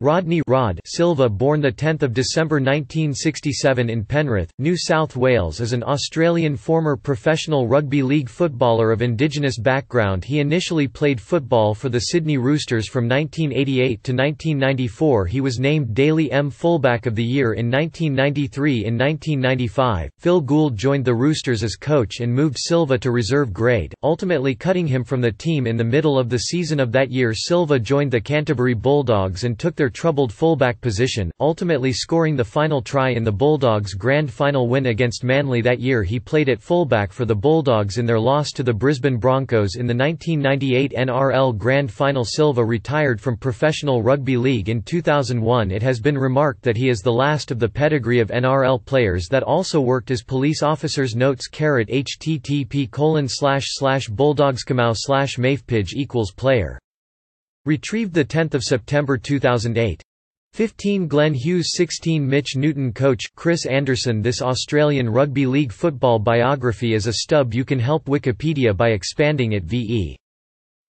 Rodney Rod Silva, born 10 December 1967 in Penrith, New South Wales, is an Australian former professional rugby league footballer of Indigenous background. He initially played football for the Sydney Roosters from 1988 to 1994. He was named Daly M Fullback of the Year in 1993. In 1995, Phil Gould joined the Roosters as coach and moved Silva to reserve grade, ultimately cutting him from the team in the middle of the season of that year. Silva joined the Canterbury Bulldogs and took their troubled fullback position, ultimately scoring the final try in the Bulldogs' grand final win against Manly that year. He played at fullback for the Bulldogs in their loss to the Brisbane Broncos in the 1998 NRL grand final. Silva retired from professional rugby league in 2001. It has been remarked that he is the last of the pedigree of NRL players that also worked as police officers. Notes: http://bulldogscamau/mafepage=player. Retrieved 10 September 2008. 15 Glenn Hughes 16 Mitch Newton Coach, Chris Anderson. This Australian Rugby League football biography is a stub. You can help Wikipedia by expanding it.